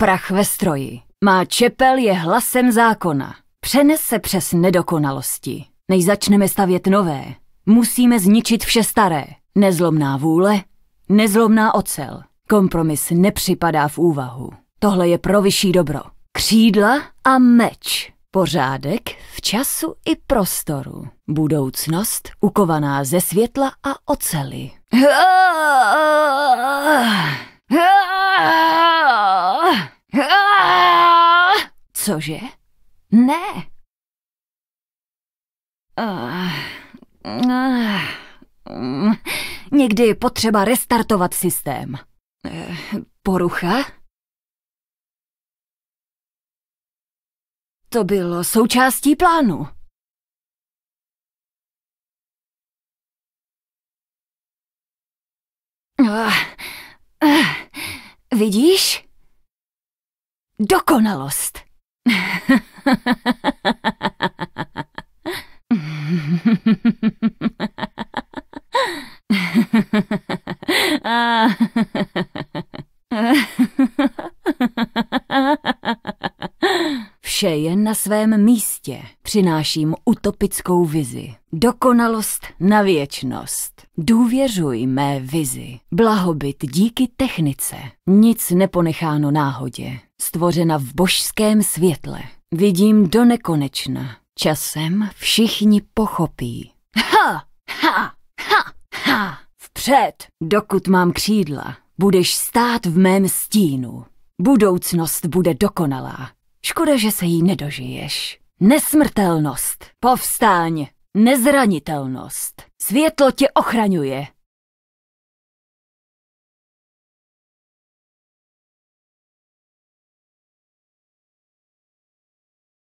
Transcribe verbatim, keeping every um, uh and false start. Prach ve stroji. Má čepel je hlasem zákona. Přenes se přes nedokonalosti. Než začneme stavět nové, musíme zničit vše staré. Nezlomná vůle, nezlomná ocel. Kompromis nepřipadá v úvahu. Tohle je pro vyšší dobro. Křídla a meč. Pořádek v času i prostoru. Budoucnost ukovaná ze světla a oceli. Cože? Ne. Někdy je potřeba restartovat systém. Porucha? To bylo součástí plánu. Vidíš? Dokonalost. Vše je na svém místě. Přináším utopickou vizi. Dokonalost na věčnost. Důvěřuj mé vizi. Blahobyt díky technice. Nic neponecháno náhodě. Stvořena v božském světle. Vidím do nekonečna. Časem všichni pochopí. Ha! Ha! Ha! Ha! Vpřed! Dokud mám křídla, budeš stát v mém stínu. Budoucnost bude dokonalá. Škoda, že se jí nedožiješ. Nesmrtelnost, povstáň, nezranitelnost. Světlo tě ochraňuje.